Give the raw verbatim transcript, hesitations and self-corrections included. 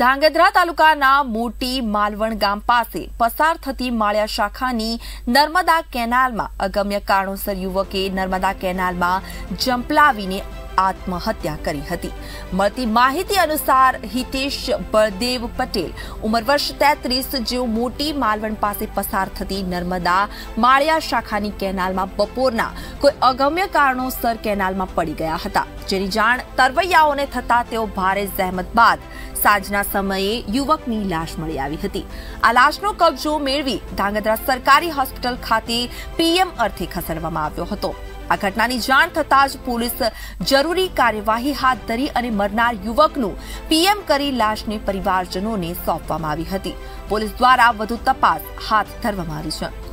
ધ્રાંગધ્રા તાલુકાના મોટી માલવણ ગામ પાસે પસાર થતી માળિયા શાખાની નર્મદા કેનાલમાં અગમ્ય કારણોસર યુવકે નર્મદા કેનાલમાં જંપલાવીને આત્મહત્યા કરી હતી। મળતી માહિતી અનુસાર હિતેશ બળદેવ પટેલ ઉંમર વર્ષ તેત્રીસ જેઓ મોટી માલવણ પાસે પસાર થતી નર્મદા માળિયા શાખાની કેનાલમાં બપોરના કોઈ અગમ્ય કારણોસર કેનાલમાં પડી ગયા હતા। જેની જાણ તરવૈયાઓને થતા તેઓ ભારે જહેમત બાદ સાંજના સમયે યુવકની લાશ મળી આવી હતી। આ લાશનો કબજો મેળવી ધ્રાંગધ્રા સરકારી હોસ્પિટલ ખાતે પીએમ અર્થે ખસેડવામાં આવ્યો હતો। આ ઘટનાની જાણ થતાં જ પોલીસ જરૂરી કાર્યવાહી હાથ ધરી અને મરનાર યુવકનું પીએમ કરી લાશને પરિવારજનોને સોંપવામાં આવી હતી। પોલીસ દ્વારા વધુ તપાસ હાથ ધરવામાં આવી છે।